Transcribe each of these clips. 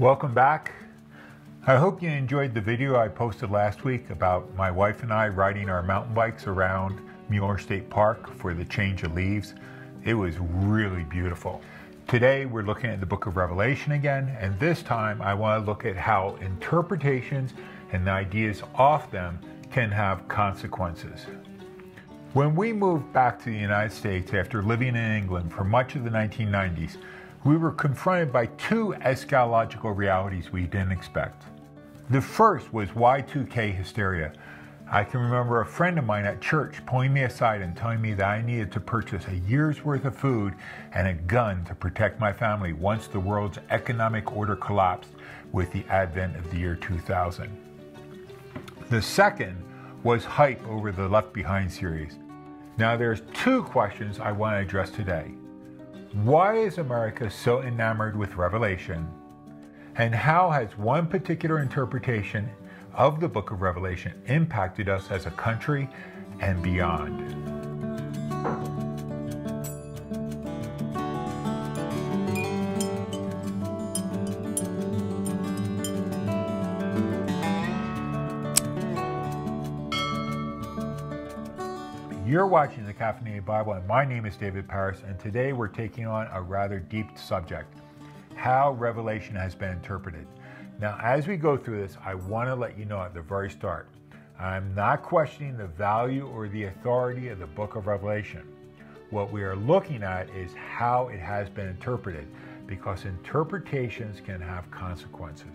Welcome back. I hope you enjoyed the video I posted last week about my wife and I riding our mountain bikes around Muir State Park for the change of leaves. It was really beautiful. Today we're looking at the book of Revelation again, and this time I want to look at how interpretations and the ideas off them can have consequences. When we moved back to the United States after living in England for much of the 1990s, we were confronted by two eschatological realities we didn't expect. The first was Y2K hysteria. I can remember a friend of mine at church pulling me aside and telling me that I needed to purchase a year's worth of food and a gun to protect my family once the world's economic order collapsed with the advent of the year 2000. The second was hype over the Left Behind series. Now there's two questions I want to address today. Why is America so enamored with Revelation? And how has one particular interpretation of the book of Revelation impacted us as a country and beyond? You're watching The Caffeinated Bible, and my name is David Paris, and today we're taking on a rather deep subject: how Revelation has been interpreted. Now, as we go through this, I want to let you know at the very start, I'm not questioning the value or the authority of the book of Revelation. What we are looking at is how it has been interpreted, because interpretations can have consequences.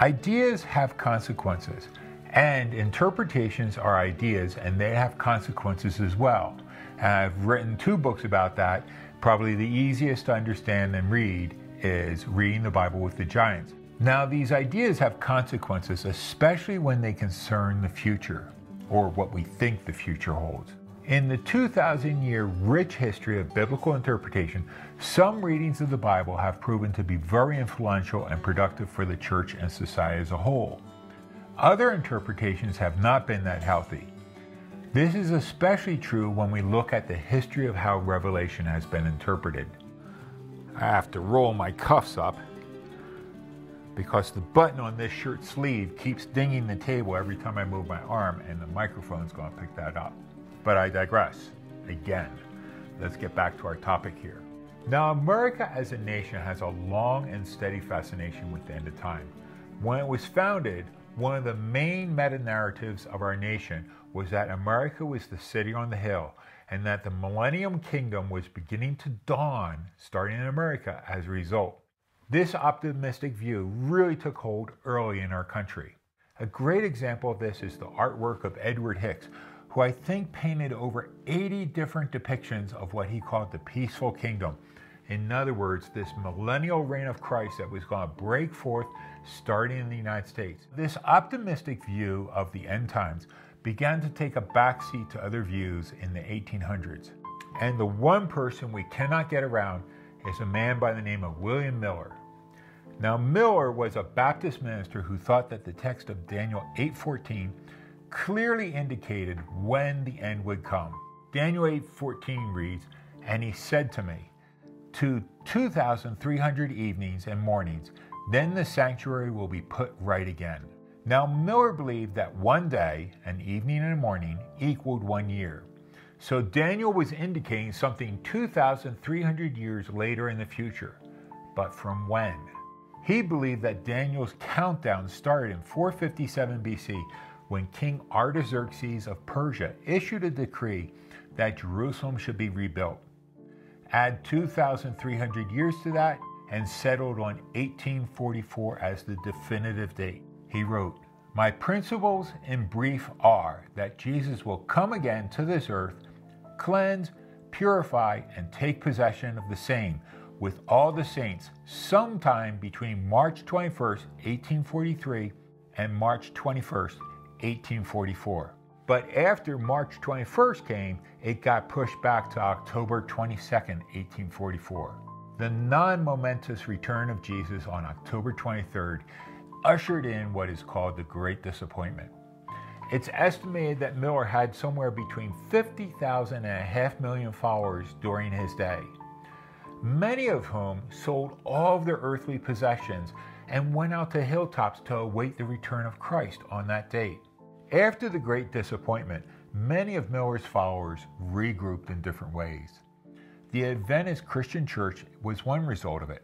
Ideas have consequences. And interpretations are ideas, and they have consequences as well. And I've written two books about that. Probably the easiest to understand and read is Reading the Bible with the Giants. Now, these ideas have consequences, especially when they concern the future, or what we think the future holds. In the 2,000-year rich history of biblical interpretation, some readings of the Bible have proven to be very influential and productive for the church and society as a whole. Other interpretations have not been that healthy. This is especially true when we look at the history of how Revelation has been interpreted. I have to roll my cuffs up because the button on this shirt sleeve keeps dinging the table every time I move my arm, and the microphone's going to pick that up. But I digress. Again, let's get back to our topic here. Now, America as a nation has a long and steady fascination with the end of time. When it was founded, one of the main meta-narratives of our nation was that America was the city on the hill, and that the Millennium Kingdom was beginning to dawn, starting in America, as a result. This optimistic view really took hold early in our country. A great example of this is the artwork of Edward Hicks, who I think painted over 80 different depictions of what he called the peaceful kingdom. In other words, this millennial reign of Christ that was going to break forth starting in the United States. This optimistic view of the end times began to take a backseat to other views in the 1800s. And the one person we cannot get around is a man by the name of William Miller. Now, Miller was a Baptist minister who thought that the text of Daniel 8:14 clearly indicated when the end would come. Daniel 8:14 reads, "And he said to me, to 2,300 evenings and mornings, then the sanctuary will be put right again." Now, Miller believed that one day, an evening and a morning, equaled 1 year. So Daniel was indicating something 2,300 years later in the future. But from when? He believed that Daniel's countdown started in 457 BC when King Artaxerxes of Persia issued a decree that Jerusalem should be rebuilt. Add 2,300 years to that, and settled on 1844 as the definitive date. He wrote, "My principles in brief are that Jesus will come again to this earth, cleanse, purify, and take possession of the same with all the saints sometime between March 21st, 1843 and March 21st, 1844. But after March 21st came, it got pushed back to October 22nd, 1844. The non-momentous return of Jesus on October 23rd ushered in what is called the Great Disappointment. It's estimated that Miller had somewhere between 50,000 and a half million followers during his day. many of whom sold all of their earthly possessions and went out to hilltops to await the return of Christ on that date. After the Great Disappointment, many of Miller's followers regrouped in different ways. The Adventist Christian Church was one result of it.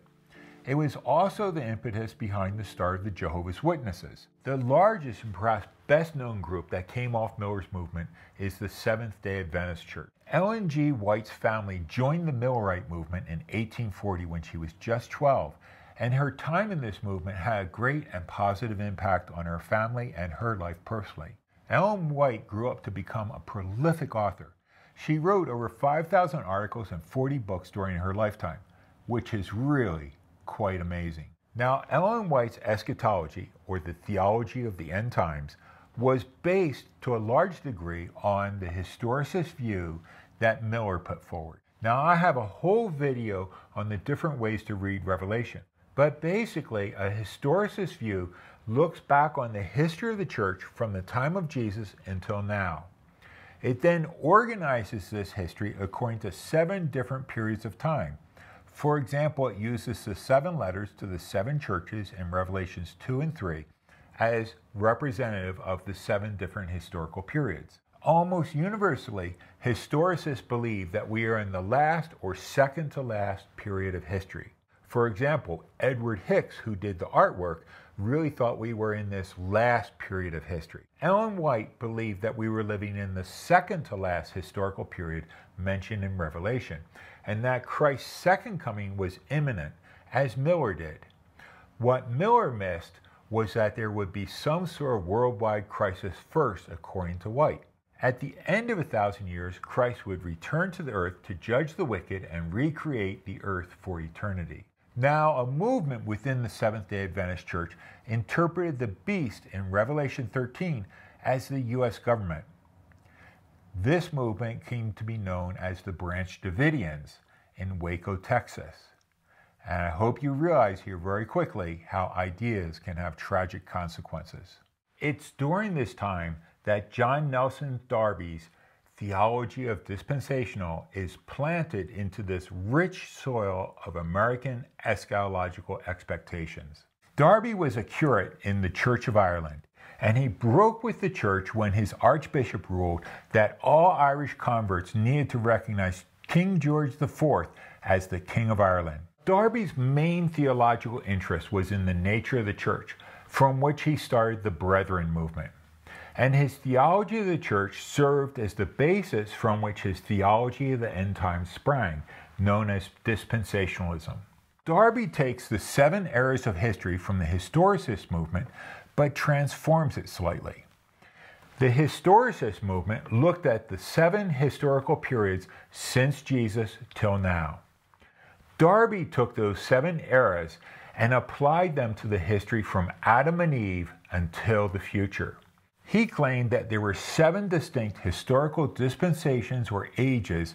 It was also the impetus behind the start of the Jehovah's Witnesses. The largest and perhaps best-known group that came off Miller's movement is the Seventh-day Adventist Church. Ellen G. White's family joined the Millerite movement in 1840 when she was just 12, and her time in this movement had a great and positive impact on her family and her life personally. Ellen White grew up to become a prolific author. She wrote over 5,000 articles and 40 books during her lifetime, which is really quite amazing. Now, Ellen White's eschatology, or the theology of the end times, was based to a large degree on the historicist view that Miller put forward. Now, I have a whole video on the different ways to read Revelation, but basically a historicist view looks back on the history of the church from the time of Jesus until now. It then organizes this history according to 7 different periods of time. For example, it uses the 7 letters to the 7 churches in Revelations 2 and 3 as representative of the 7 different historical periods. Almost universally, historicists believe that we are in the last or second to last period of history. For example, Edward Hicks, who did the artwork, really thought we were in this last period of history. Ellen White believed that we were living in the second to last historical period mentioned in Revelation, and that Christ's second coming was imminent, as Miller did. What Miller missed was that there would be some sort of worldwide crisis first, according to White. At the end of 1,000 years, Christ would return to the earth to judge the wicked and recreate the earth for eternity. Now, a movement within the Seventh-day Adventist Church interpreted the beast in Revelation 13 as the U.S. government. This movement came to be known as the Branch Davidians in Waco, Texas. And I hope you realize here very quickly how ideas can have tragic consequences. It's during this time that John Nelson Darby's theology of dispensational is planted into this rich soil of American eschatological expectations. Darby was a curate in the Church of Ireland, and he broke with the church when his archbishop ruled that all Irish converts needed to recognize King George IV as the King of Ireland. Darby's main theological interest was in the nature of the church, from which he started the Brethren movement. And his theology of the church served as the basis from which his theology of the end times sprang, known as dispensationalism. Darby takes the 7 eras of history from the historicist movement, but transforms it slightly. The historicist movement looked at the 7 historical periods since Jesus till now. Darby took those 7 eras and applied them to the history from Adam and Eve until the future. He claimed that there were 7 distinct historical dispensations or ages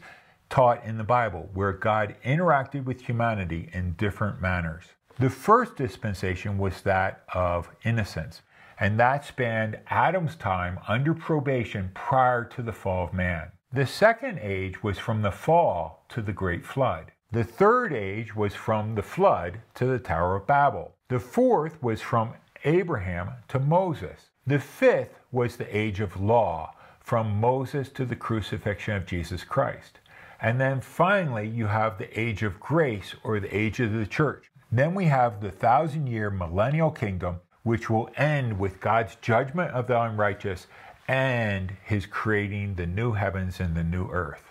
taught in the Bible where God interacted with humanity in different manners. The first dispensation was that of innocence, and that spanned Adam's time under probation prior to the fall of man. The second age was from the fall to the great flood. The third age was from the flood to the Tower of Babel. The fourth was from Abraham to Moses. The fifth was the age of law, from Moses to the crucifixion of Jesus Christ. And then finally, you have the age of grace, or the age of the church. Then we have the 1,000-year millennial kingdom, which will end with God's judgment of the unrighteous and his creating the new heavens and the new earth.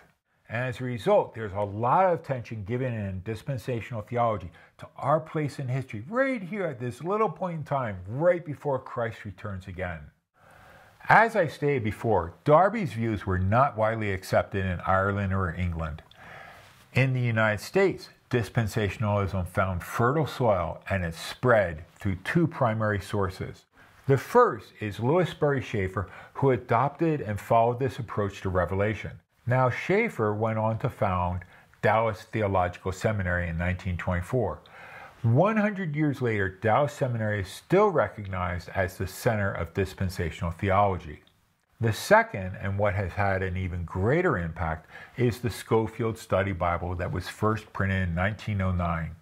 And as a result, there's a lot of attention given in dispensational theology to our place in history, right here at this little point in time, right before Christ returns again. As I stated before, Darby's views were not widely accepted in Ireland or England. In the United States, dispensationalism found fertile soil, and it spread through 2 primary sources. The first is Lewis Sperry Chafer, who adopted and followed this approach to Revelation. Now, Chafer went on to found Dallas Theological Seminary in 1924. 100 years later, Dallas Seminary is still recognized as the center of dispensational theology. The second, and what has had an even greater impact, is the Scofield Study Bible that was first printed in 1909.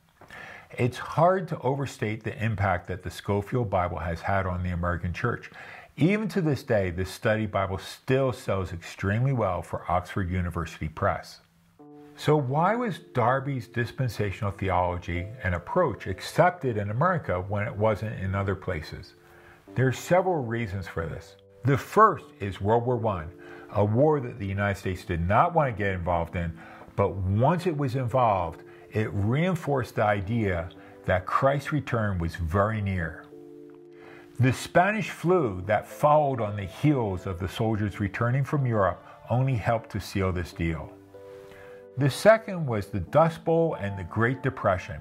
It's hard to overstate the impact that the Scofield Bible has had on the American church. Even to this day, this study Bible still sells extremely well for Oxford University Press. So why was Darby's dispensational theology and approach accepted in America when it wasn't in other places? There are several reasons for this. The first is World War I, a war that the United States did not want to get involved in, but once it was involved, it reinforced the idea that Christ's return was very near. The Spanish flu that followed on the heels of the soldiers returning from Europe only helped to seal this deal. The second was the Dust Bowl and the Great Depression.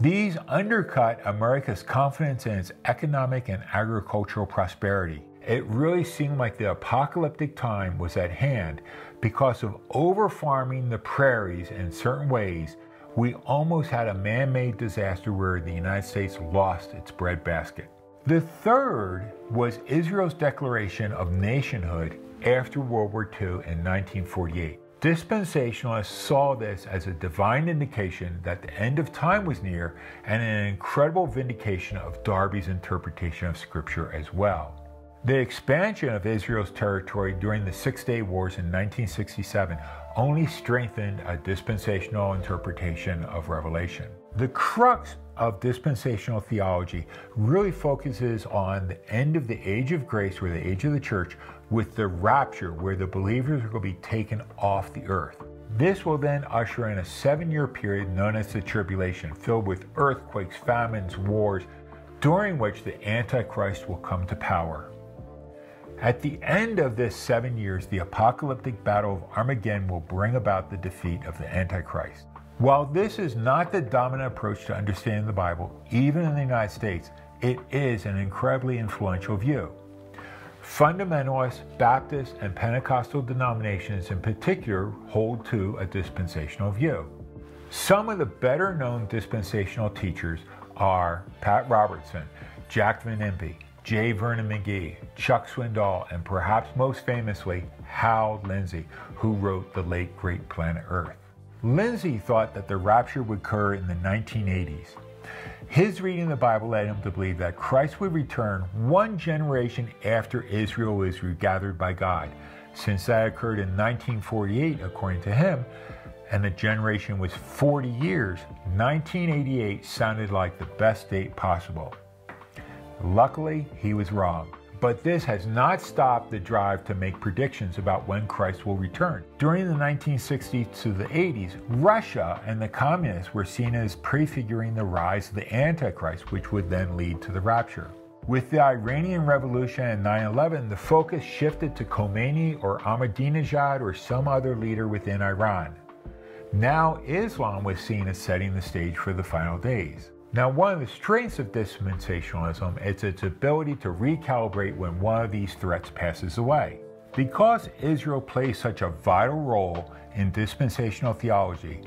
These undercut America's confidence in its economic and agricultural prosperity. It really seemed like the apocalyptic time was at hand because of over-farming the prairies in certain ways. We almost had a man-made disaster where the United States lost its breadbasket. The third was Israel's declaration of nationhood after World War II in 1948. Dispensationalists saw this as a divine indication that the end of time was near and an incredible vindication of Darby's interpretation of Scripture as well. The expansion of Israel's territory during the Six-Day Wars in 1967 only strengthened a dispensational interpretation of Revelation. The crux of dispensational theology really focuses on the end of the age of grace, or the age of the church, with the rapture, where the believers are going to be taken off the earth. This will then usher in a 7-year period known as the tribulation, filled with earthquakes, famines, wars, during which the Antichrist will come to power. At the end of this 7 years, the apocalyptic battle of Armageddon will bring about the defeat of the Antichrist. While this is not the dominant approach to understanding the Bible, even in the United States, it is an incredibly influential view. Fundamentalists, Baptist, and Pentecostal denominations in particular hold to a dispensational view. Some of the better-known dispensational teachers are Pat Robertson, Jack Van Impe, J. Vernon McGee, Chuck Swindoll, and perhaps most famously, Hal Lindsey, who wrote The Late Great Planet Earth. Lindsey thought that the rapture would occur in the 1980s. His reading of the Bible led him to believe that Christ would return 1 generation after Israel is regathered by God. Since that occurred in 1948, according to him, and the generation was 40 years, 1988 sounded like the best date possible. Luckily, he was wrong. But this has not stopped the drive to make predictions about when Christ will return. During the 1960s to the 80s, Russia and the communists were seen as prefiguring the rise of the Antichrist, which would then lead to the rapture. With the Iranian Revolution and 9/11, the focus shifted to Khomeini or Ahmadinejad or some other leader within Iran. Now Islam was seen as setting the stage for the final days. Now, one of the strengths of dispensationalism is its ability to recalibrate when one of these threats passes away. Because Israel plays such a vital role in dispensational theology,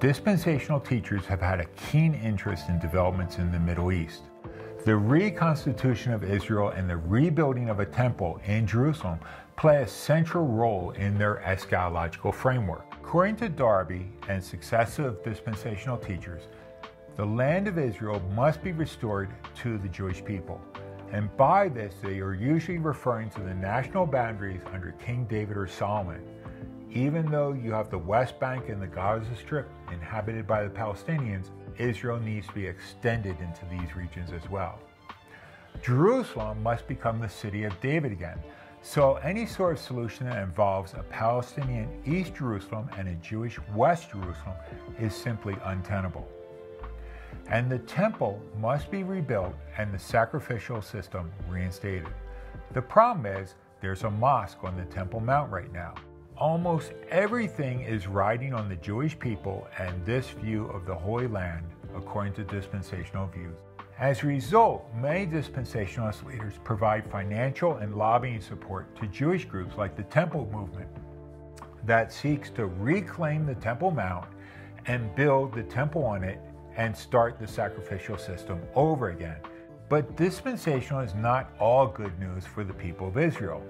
dispensational teachers have had a keen interest in developments in the Middle East. The reconstitution of Israel and the rebuilding of a temple in Jerusalem play a central role in their eschatological framework. According to Darby and successive dispensational teachers, the land of Israel must be restored to the Jewish people, and by this they are usually referring to the national boundaries under King David or Solomon. Even though you have the West Bank and the Gaza Strip inhabited by the Palestinians, Israel needs to be extended into these regions as well. Jerusalem must become the city of David again, so any sort of solution that involves a Palestinian East Jerusalem and a Jewish West Jerusalem is simply untenable. And the temple must be rebuilt and the sacrificial system reinstated. The problem is there's a mosque on the Temple Mount right now. Almost everything is riding on the Jewish people and this view of the Holy Land, according to dispensational views. As a result, many dispensationalist leaders provide financial and lobbying support to Jewish groups like the Temple Movement that seeks to reclaim the Temple Mount and build the temple on it and start the sacrificial system over again. But dispensational is not all good news for the people of Israel.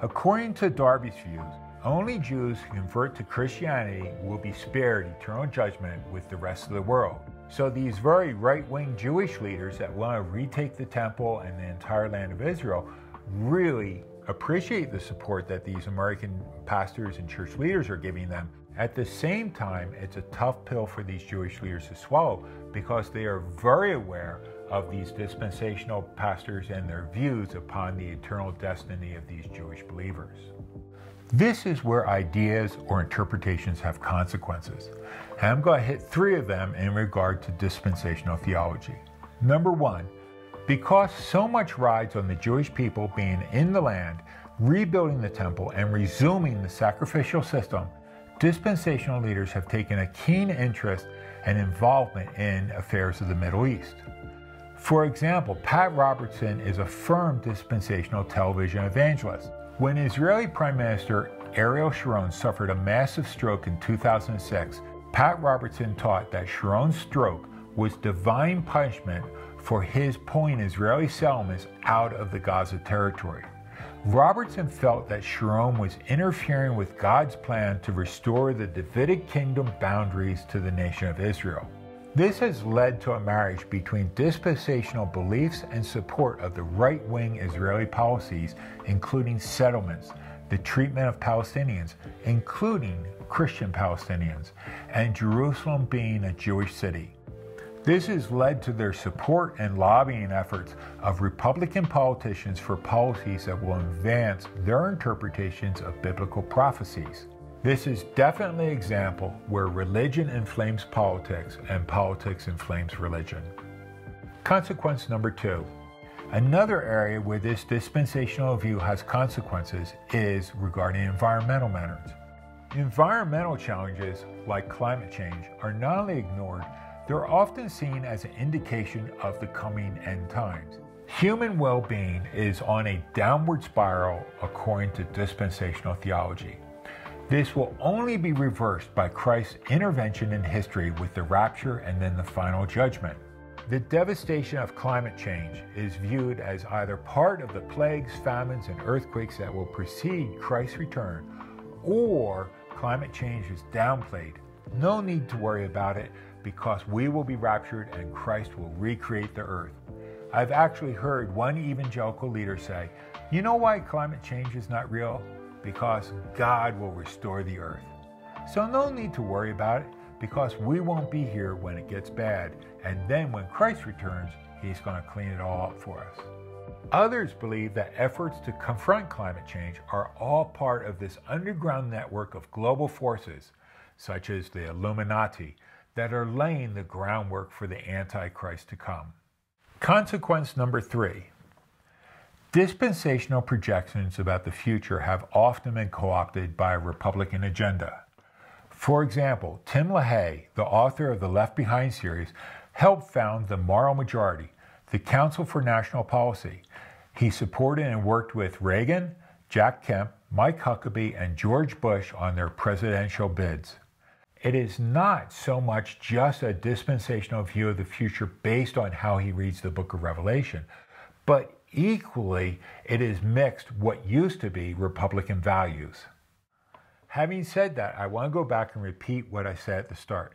According to Darby's views, only Jews who convert to Christianity will be spared eternal judgment with the rest of the world. So these very right-wing Jewish leaders that want to retake the temple and the entire land of Israel really appreciate the support that these American pastors and church leaders are giving them. At the same time, it's a tough pill for these Jewish leaders to swallow because they are very aware of these dispensational pastors and their views upon the eternal destiny of these Jewish believers. This is where ideas or interpretations have consequences. And I'm going to hit three of them in regard to dispensational theology. Number one, because so much rides on the Jewish people being in the land, rebuilding the temple, and resuming the sacrificial system, dispensational leaders have taken a keen interest and involvement in affairs of the Middle East. For example, Pat Robertson is a firm dispensational television evangelist. When Israeli Prime Minister Ariel Sharon suffered a massive stroke in 2006, Pat Robertson taught that Sharon's stroke was divine punishment for his pulling Israeli settlements out of the Gaza territory. Robertson felt that Sharon was interfering with God's plan to restore the Davidic kingdom boundaries to the nation of Israel. This has led to a marriage between dispensational beliefs and support of the right-wing Israeli policies, including settlements, the treatment of Palestinians, including Christian Palestinians, and Jerusalem being a Jewish city. This has led to their support and lobbying efforts of Republican politicians for policies that will advance their interpretations of biblical prophecies. This is definitely an example where religion inflames politics and politics inflames religion. Consequence number two. Another area where this dispensational view has consequences is regarding environmental matters. Environmental challenges like climate change are not only ignored, they're often seen as an indication of the coming end times. Human well-being is on a downward spiral according to dispensational theology. This will only be reversed by Christ's intervention in history with the rapture and then the final judgment. The devastation of climate change is viewed as either part of the plagues, famines, and earthquakes that will precede Christ's return, or climate change is downplayed. No need to worry about it, because we will be raptured and Christ will recreate the earth. I've actually heard one evangelical leader say, "You know why climate change is not real? Because God will restore the earth. So no need to worry about it, because we won't be here when it gets bad. And then when Christ returns, he's going to clean it all up for us." Others believe that efforts to confront climate change are all part of this underground network of global forces, such as the Illuminati, that are laying the groundwork for the Antichrist to come. Consequence number three. Dispensational projections about the future have often been co-opted by a Republican agenda. For example, Tim LaHaye, the author of the Left Behind series, helped found the Moral Majority, the Council for National Policy. He supported and worked with Reagan, Jack Kemp, Mike Huckabee, and George Bush on their presidential bids. It is not so much just a dispensational view of the future based on how he reads the book of Revelation, but equally it is mixed what used to be Republican values. Having said that, I want to go back and repeat what I said at the start.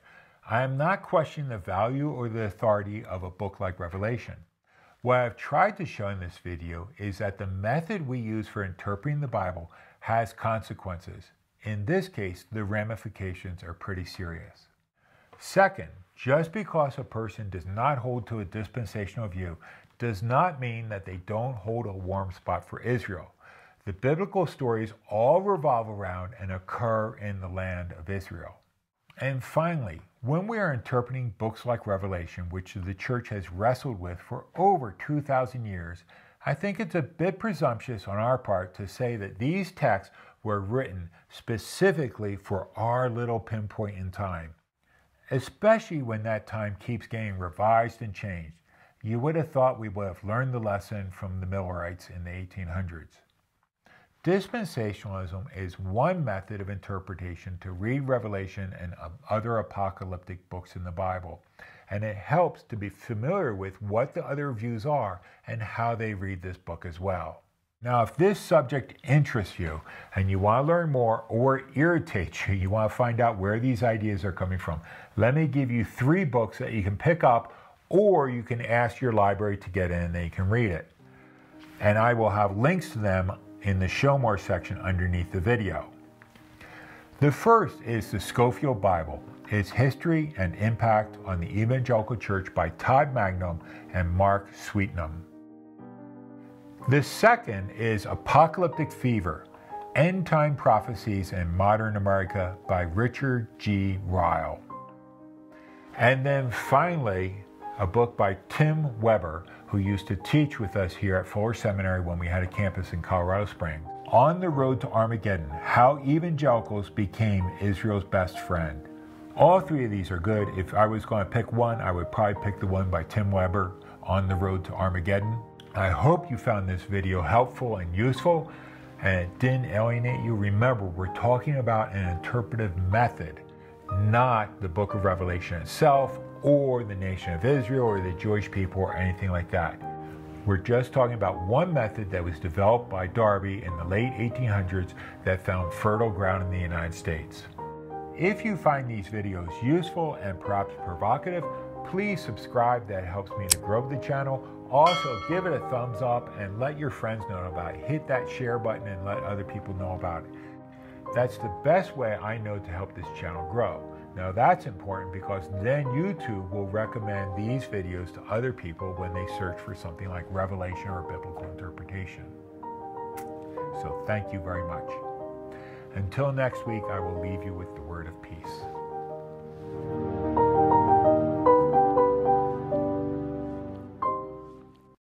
I am not questioning the value or the authority of a book like Revelation. What I've tried to show in this video is that the method we use for interpreting the Bible has consequences. In this case, the ramifications are pretty serious. Second, just because a person does not hold to a dispensational view does not mean that they don't hold a warm spot for Israel. The biblical stories all revolve around and occur in the land of Israel. And finally, when we are interpreting books like Revelation, which the church has wrestled with for over 2,000 years, I think it's a bit presumptuous on our part to say that these texts were written specifically for our little pinpoint in time, especially when that time keeps getting revised and changed. You would have thought we would have learned the lesson from the Millerites in the 1800s. Dispensationalism is one method of interpretation to read Revelation and other apocalyptic books in the Bible, and it helps to be familiar with what the other views are and how they read this book as well. Now, if this subject interests you and you want to learn more or irritates you, you want to find out where these ideas are coming from, let me give you 3 books that you can pick up, or you can ask your library to get in and they can read it. And I will have links to them in the Show More section underneath the video. The first is the Scofield Bible, Its History and Impact on the Evangelical Church by Todd Magnum and Mark Sweetnam. The second is Apocalyptic Fever, End Time Prophecies in Modern America by Richard G. Ryle. And then finally, a book by Tim Weber, who used to teach with us here at Fuller Seminary when we had a campus in Colorado Springs, On the Road to Armageddon, How Evangelicals Became Israel's Best Friend. All 3 of these are good. If I was going to pick one, I would probably pick the one by Tim Weber, On the Road to Armageddon. I hope you found this video helpful and useful, and it didn't alienate you. Remember, we're talking about an interpretive method, not the book of Revelation itself, or the nation of Israel, or the Jewish people, or anything like that. We're just talking about one method that was developed by Darby in the late 1800s that found fertile ground in the United States. If you find these videos useful and perhaps provocative, please subscribe. That helps me to grow the channel. Also, give it a thumbs up and let your friends know about it. Hit that share button and let other people know about it. That's the best way I know to help this channel grow. Now that's important because then YouTube will recommend these videos to other people when they search for something like Revelation or biblical interpretation. So thank you very much. Until next week, I will leave you with the word of peace.